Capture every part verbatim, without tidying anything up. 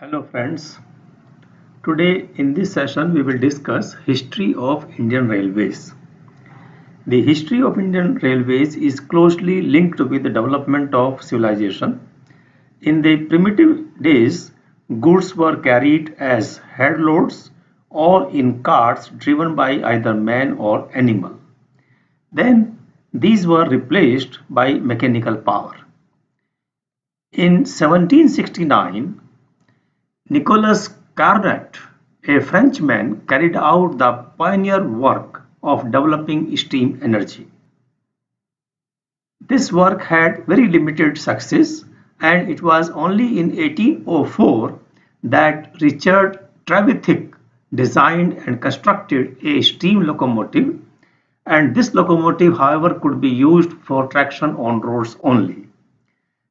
Hello friends, today in this session we will discuss history of Indian Railways. The history of Indian Railways is closely linked with the development of civilization. In the primitive days, goods were carried as head loads or in carts driven by either man or animal. Then these were replaced by mechanical power. In seventeen sixty-nine, Nicolas Carnot, a Frenchman, carried out the pioneer work of developing steam energy. This work had very limited success, and it was only in eighteen oh four that Richard Trevithick designed and constructed a steam locomotive, and this locomotive, however, could be used for traction on roads only.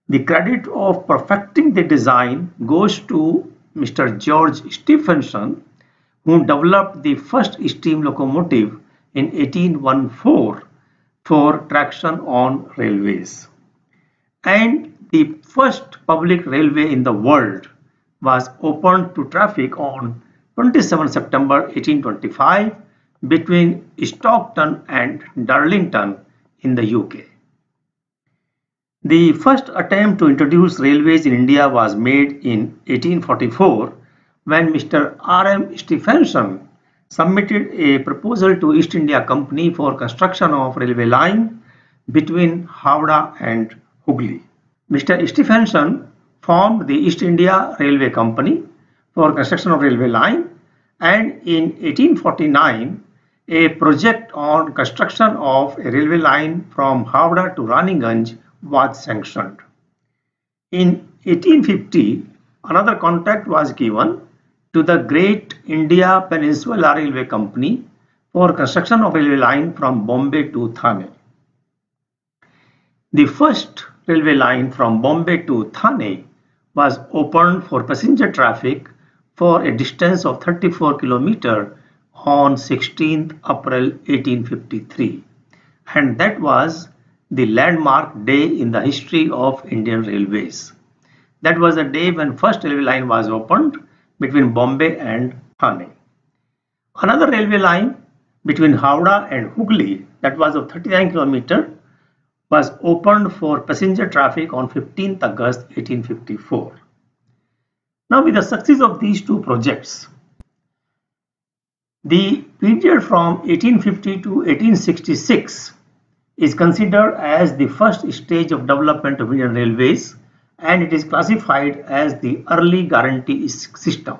The credit of perfecting the design goes to Mister George Stephenson, who developed the first steam locomotive in eighteen fourteen for traction on railways. And the first public railway in the world was opened to traffic on twenty-seventh September eighteen twenty-five between Stockton and Darlington in the U K. The first attempt to introduce railways in India was made in eighteen forty-four when Mister R. M. Stephenson submitted a proposal to East India Company for construction of railway line between Howrah and Hooghly. Mister Stephenson formed the East India Railway Company for construction of railway line, and in eighteen forty-nine a project on construction of a railway line from Howrah to Raniganj was sanctioned. In eighteen fifty, another contract was given to the Great India Peninsular Railway Company for construction of a railway line from Bombay to Thane. The first railway line from Bombay to Thane was opened for passenger traffic for a distance of thirty-four kilometers on sixteenth April eighteen fifty-three, and that was the landmark day in the history of Indian Railways. That was the day when first railway line was opened between Bombay and Thane. Another railway line between Howrah and Hooghly, that was of thirty-nine kilometers, was opened for passenger traffic on fifteenth August eighteen fifty-four. Now, with the success of these two projects, the period from eighteen fifty to eighteen sixty-six is considered as the first stage of development of Indian Railways, and it is classified as the early guarantee system.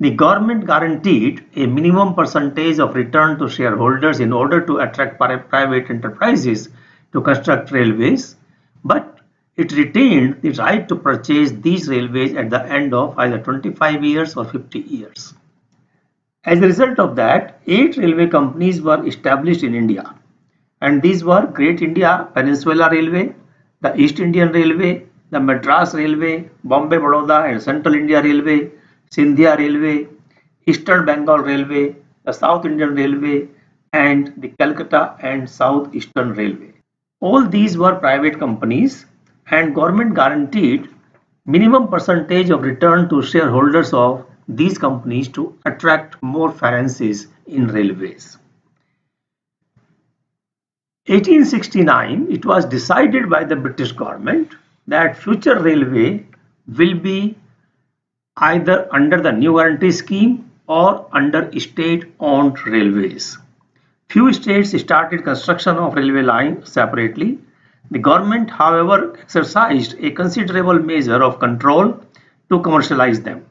The government guaranteed a minimum percentage of return to shareholders in order to attract private enterprises to construct railways, but it retained the right to purchase these railways at the end of either twenty-five years or fifty years. As a result of that, eight railway companies were established in India, and these were Great India Peninsular Railway, the East Indian Railway, the Madras Railway, Bombay-Baroda and Central India Railway, Sindhya Railway, Eastern Bengal Railway, the South Indian Railway, and the Calcutta and South Eastern Railway. All these were private companies, and government guaranteed minimum percentage of return to shareholders of these companies to attract more finances in railways. eighteen sixty-nine, it was decided by the British government that future railway will be either under the new guarantee scheme or under state-owned railways. Few states started construction of railway lines separately. The government, however, exercised a considerable measure of control to commercialize them.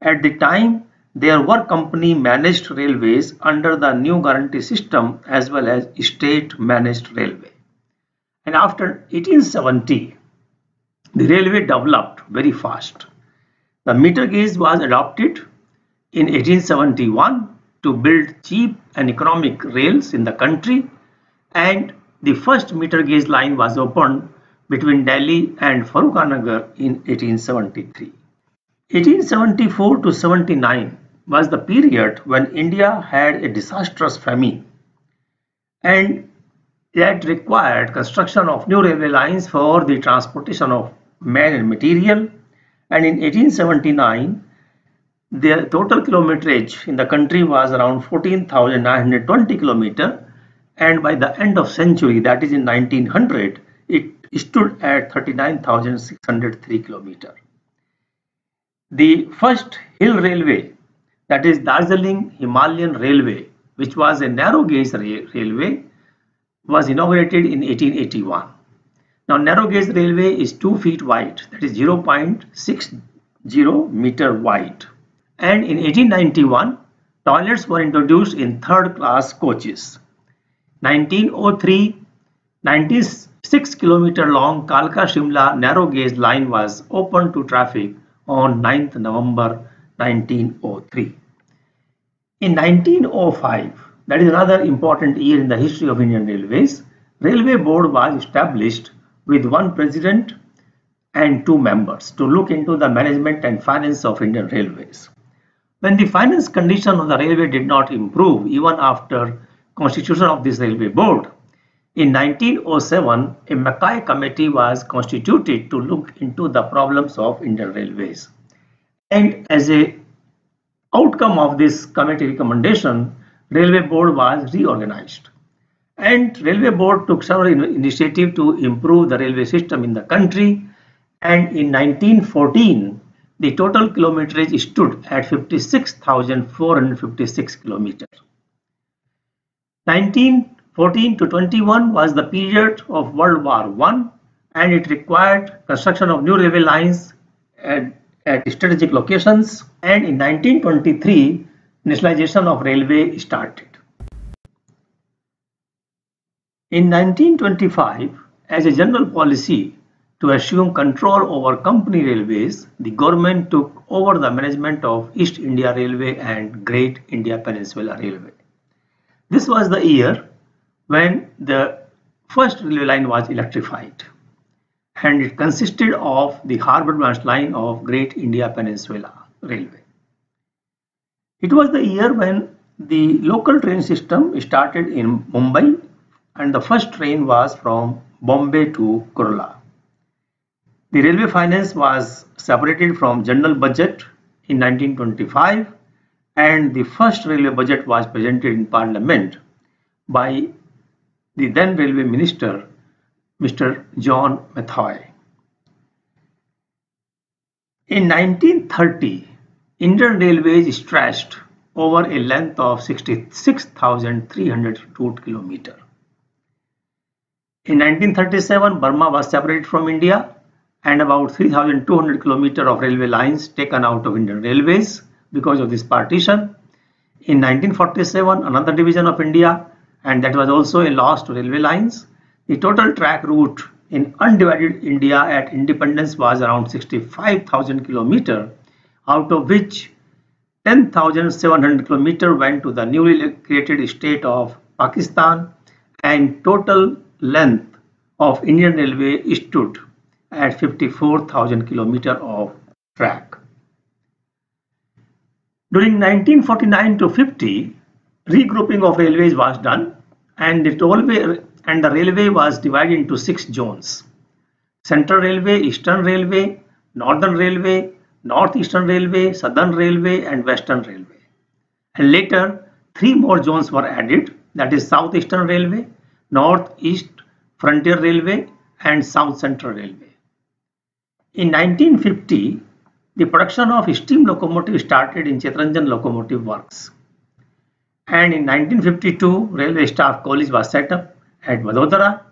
At the time, there were company managed railways under the new guarantee system as well as state managed railway. And after eighteen seventy, the railway developed very fast. The meter gauge was adopted in eighteen seventy-one to build cheap and economic rails in the country, and the first meter gauge line was opened between Delhi and Farrukhnagar in eighteen seventy-three. eighteen seventy-four to seventy-nine was the period when India had a disastrous famine, and that required construction of new railway lines for the transportation of men and material, and in eighteen seventy-nine their total kilometrage in the country was around fourteen thousand nine hundred twenty kilometer, and by the end of century, that is in nineteen hundred, it stood at thirty-nine thousand six hundred three kilometer. The first hill railway, that is Darjeeling Himalayan Railway, which was a narrow gauge railway, was inaugurated in eighteen eighty-one. Now, narrow gauge railway is two feet wide, that is zero point six zero meter wide. And in eighteen ninety-one, toilets were introduced in third class coaches. nineteen oh three, ninety-six kilometer long Kalka Shimla narrow gauge line was opened to traffic on ninth November nineteen oh three. In nineteen oh five, that is another important year in the history of Indian Railways, Railway Board was established with one president and two members to look into the management and finance of Indian Railways. When the finance condition of the railway did not improve even after constitution of this Railway Board, in nineteen oh seven a Mackay committee was constituted to look into the problems of Indian Railways. And as a outcome of this committee recommendation, Railway Board was reorganized. And Railway Board took several initiatives to improve the railway system in the country. And in nineteen fourteen, the total kilometrage stood at fifty-six thousand four hundred fifty-six kilometers. nineteen fourteen to twenty-one was the period of World War One, and it required construction of new railway lines at, at strategic locations. And in nineteen twenty-three, nationalization of railway started. In nineteen twenty-five, as a general policy to assume control over company railways, the government took over the management of East India Railway and Great India Peninsular Railway. This was the year when the first railway line was electrified, and it consisted of the Harbour Branch line of Great India Peninsular Railway. It was the year when the local train system started in Mumbai, and the first train was from Bombay to Kerala. The railway finance was separated from general budget in nineteen twenty-five, and the first railway budget was presented in parliament by the then railway minister, Mister John Mathai. In nineteen thirty, Indian Railways stretched over a length of sixty-six thousand three hundred two kilometers. In nineteen thirty-seven, Burma was separated from India, and about three thousand two hundred kilometers of railway lines taken out of Indian Railways because of this partition. In nineteen forty-seven, another division of India, and that was also a loss to railway lines. The total track route in undivided India at independence was around sixty-five thousand kilometers, out of which ten thousand seven hundred kilometers went to the newly created state of Pakistan, and total length of Indian Railway stood at fifty-four thousand kilometers of track. During nineteen forty-nine to fifty, regrouping of railways was done, and the tollway and the railway was divided into six zones: Central Railway, Eastern Railway, Northern Railway, Northeastern Railway, Southern Railway, and Western Railway. And later, three more zones were added, that is Southeastern Railway, Northeast Frontier Railway, and South Central Railway. In nineteen fifty, the production of steam locomotive started in Chittaranjan Locomotive Works. And in nineteen fifty-two, Railway Staff College was set up at Vadodara.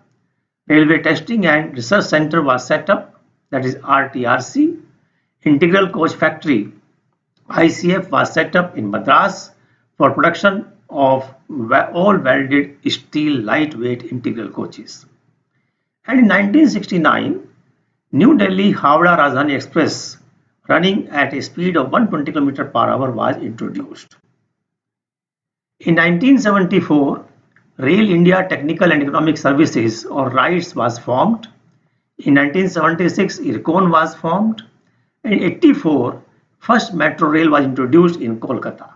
Railway Testing and Research Center was set up, that is R T R C. Integral Coach Factory, I C F, was set up in Madras for production of all welded steel lightweight integral coaches. And in nineteen sixty-nine, New Delhi Howrah Rajdhani Express running at a speed of one hundred twenty km per hour was introduced. In nineteen seventy-four, Rail India Technical and Economic Services, or RITES, was formed. In nineteen seventy-six, IRCON was formed. In eighty-four, first metro rail was introduced in Kolkata.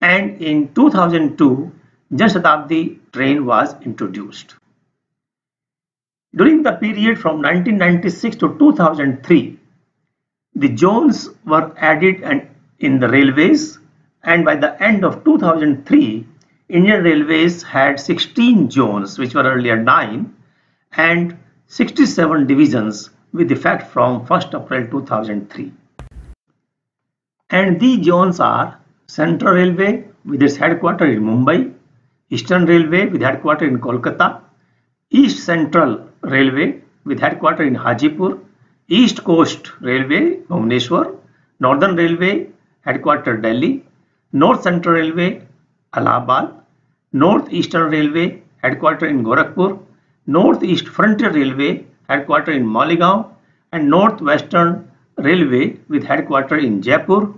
And in two thousand two, Jan Shatabdi train was introduced. During the period from nineteen ninety-six to two thousand three, The zones were added and in the railways, and by the end of two thousand three, Indian Railways had sixteen zones, which were earlier nine, and sixty-seven divisions with effect from first April two thousand three. And these zones are Central Railway with its headquarters in Mumbai, Eastern Railway with headquarters in Kolkata, East Central Railway with headquarters in Hajipur, East Coast Railway, Bhubaneswar, Northern Railway, headquarters Delhi, North Central Railway, Allahabad, North Eastern Railway, headquarters in Gorakhpur, North East Frontier Railway, headquarters in Maligaon, and North Western Railway with headquarters in Jaipur.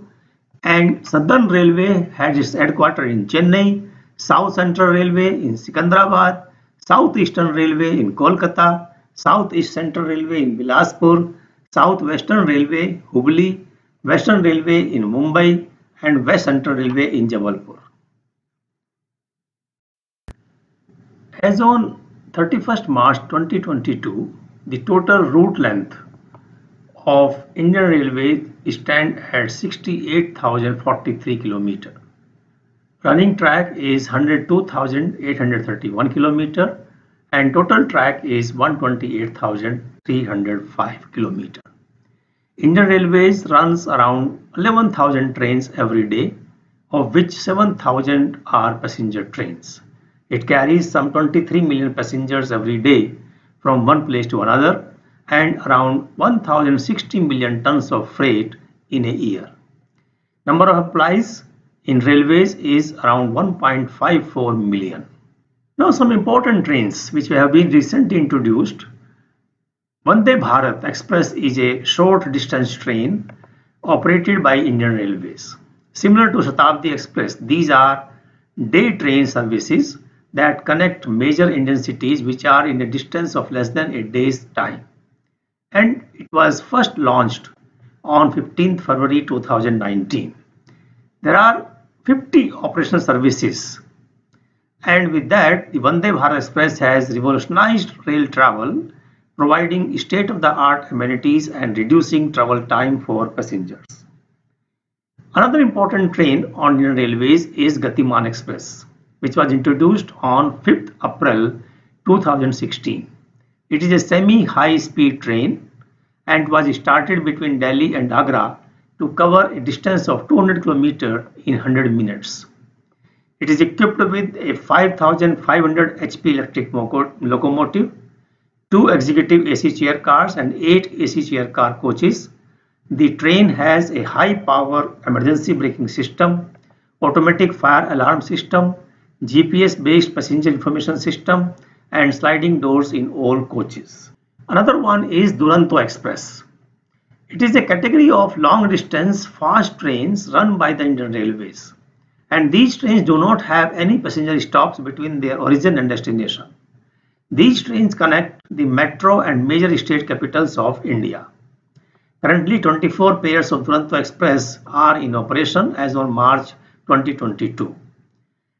And Southern Railway has its headquarters in Chennai, South Central Railway in Secunderabad, South Eastern Railway in Kolkata, South East Central Railway in Bilaspur, South Western Railway, Hubli, Western Railway in Mumbai, and West Central Railway in Jabalpur. As on thirty-first March twenty twenty-two, the total route length of Indian Railways stand at sixty-eight thousand forty-three km. Running track is one hundred two thousand eight hundred thirty-one km and total track is one hundred twenty-eight thousand three hundred five km. Indian Railways runs around eleven thousand trains every day, of which seven thousand are passenger trains. It carries some twenty-three million passengers every day from one place to another and around one thousand sixty million tons of freight in a year. Number of employees in railways is around one point five four million. Now some important trains which have been recently introduced. Vande Bharat Express is a short distance train operated by Indian Railways. Similar to Shatabdi Express, these are day train services that connect major Indian cities which are in a distance of less than a day's time. And it was first launched on fifteenth February two thousand nineteen. There are fifty operational services. And with that, the Vande Bharat Express has revolutionized rail travel, providing state-of-the-art amenities and reducing travel time for passengers. Another important train on Indian Railways is Gatiman Express, which was introduced on fifth April two thousand sixteen. It is a semi-high-speed train and was started between Delhi and Agra to cover a distance of two hundred kilometers in one hundred minutes. It is equipped with a five thousand five hundred H P electric locomotive, two executive A C chair cars and eight A C chair car coaches. The train has a high power emergency braking system, automatic fire alarm system, G P S based passenger information system and sliding doors in all coaches. Another one is Duronto Express. It is a category of long distance fast trains run by the Indian Railways, and these trains do not have any passenger stops between their origin and destination. These trains connect the metro and major state capitals of India. Currently, twenty-four pairs of Duronto Express are in operation as on March twenty twenty-two.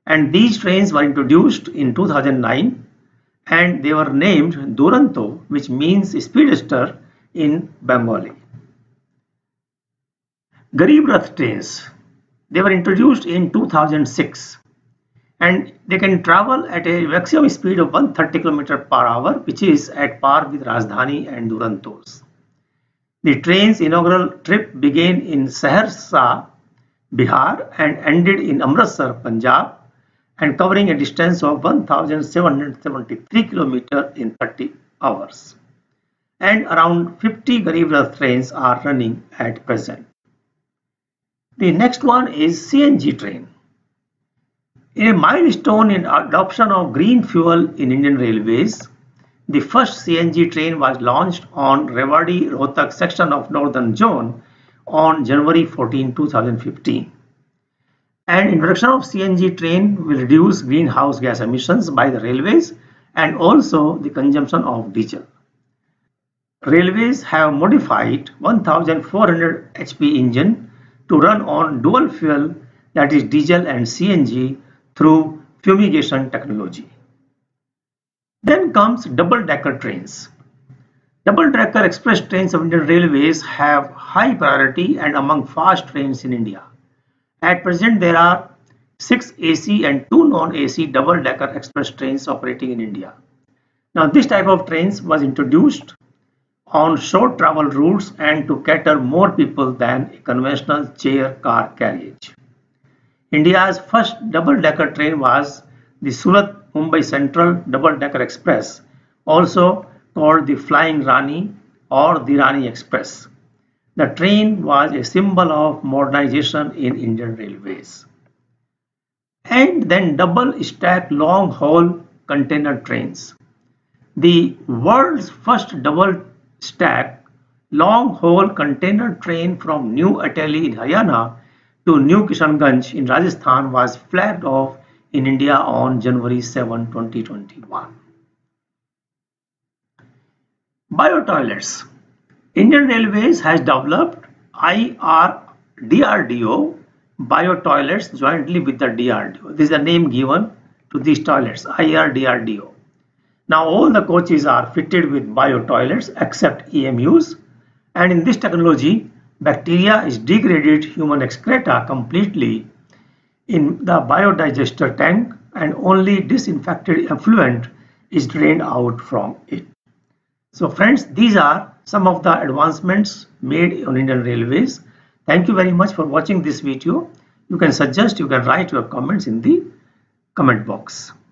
And these trains were introduced in two thousand nine and they were named Duronto, which means speedster in Bengali. Garib Rath trains, they were introduced in two thousand six. And they can travel at a maximum speed of one hundred thirty kilometers per hour, which is at par with Rajdhani and Durontos. The train's inaugural trip began in Saharsa, Bihar and ended in Amritsar, Punjab, and covering a distance of one thousand seven hundred seventy-three km in thirty hours. And around fifty Garib Rath trains are running at present. The next one is C N G train. In a milestone in adoption of green fuel in Indian Railways, the first C N G train was launched on Rewari-Rohtak section of Northern Zone on January fourteenth two thousand fifteen. And introduction of C N G train will reduce greenhouse gas emissions by the railways and also the consumption of diesel. Railways have modified one thousand four hundred H P engine to run on dual fuel, that is diesel and C N G, through fumigation technology. Then comes double-decker trains. Double-decker express trains of Indian Railways have high priority and among fast trains in India. At present, there are six A C and two non-A C double-decker express trains operating in India. Now, this type of trains was introduced on short travel routes and to cater more people than a conventional chair car carriage. India's first double-decker train was the Surat-Mumbai Central double-decker express, also called the Flying Rani or the Rani Express. The train was a symbol of modernization in Indian Railways. And then double-stack long-haul container trains. The world's first double-stack long-haul container train from New Ateli in Haryana to New Kishanganj in Rajasthan was flagged off in India on January seventh, twenty twenty-one. Biotoilets. Indian Railways has developed I R D R D O biotoilets jointly with the D R D O. This is the name given to these toilets, I R D R D O. Now all the coaches are fitted with biotoilets except E M Us, and in this technology bacteria is degraded human excreta completely in the biodigester tank and only disinfected effluent is drained out from it. So friends, these are some of the advancements made on Indian Railways. Thank you very much for watching this video. You can suggest, you can write your comments in the comment box.